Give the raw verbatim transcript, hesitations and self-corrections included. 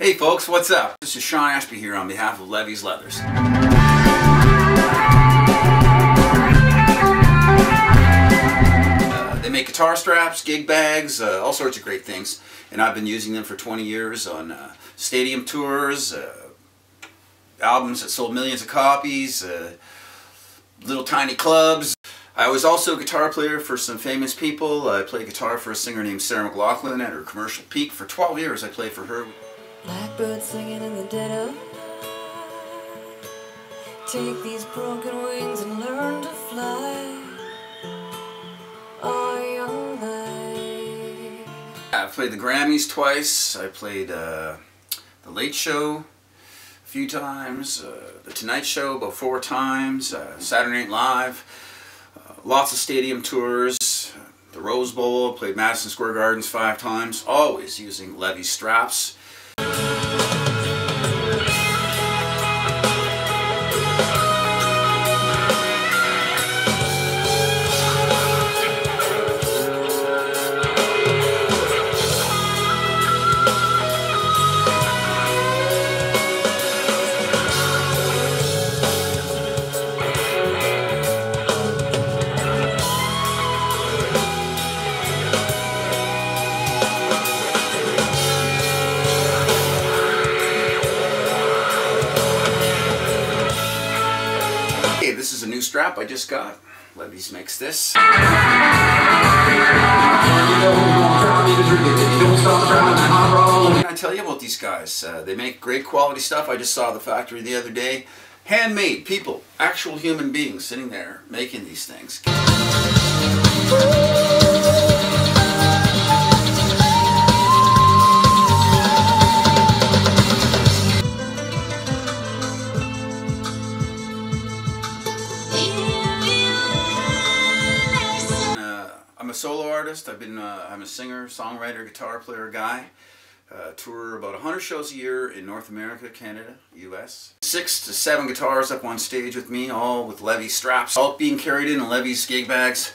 Hey folks, what's up? This is Sean Ashby here on behalf of Levy's Leathers. Uh, they make guitar straps, gig bags, uh, all sorts of great things, and I've been using them for twenty years on uh, stadium tours, uh, albums that sold millions of copies, uh, little tiny clubs. I was also a guitar player for some famous people. I played guitar for a singer named Sarah McLachlan at her commercial peak. For twelve years I played for her. Blackbirds singing in the dead of night. Take these broken wings and learn to fly. Our young life. I played the Grammys twice. I played uh, The Late Show a few times. Uh, The Tonight Show about four times. Uh, Saturday Night Live. Uh, lots of stadium tours. The Rose Bowl. Played Madison Square Gardens five times. Always using Levy's straps. This is a new strap I just got. Levy's makes this. Can I tell you about these guys? Uh, they make great quality stuff. I just saw the factory the other day. Handmade people, actual human beings sitting there making these things. I'm a solo artist. I've been, uh, I'm a singer, songwriter, guitar player guy. Uh, tour about one hundred shows a year in North America, Canada, U S Six to seven guitars up on stage with me, all with Levy's straps, all being carried in Levy's gig bags.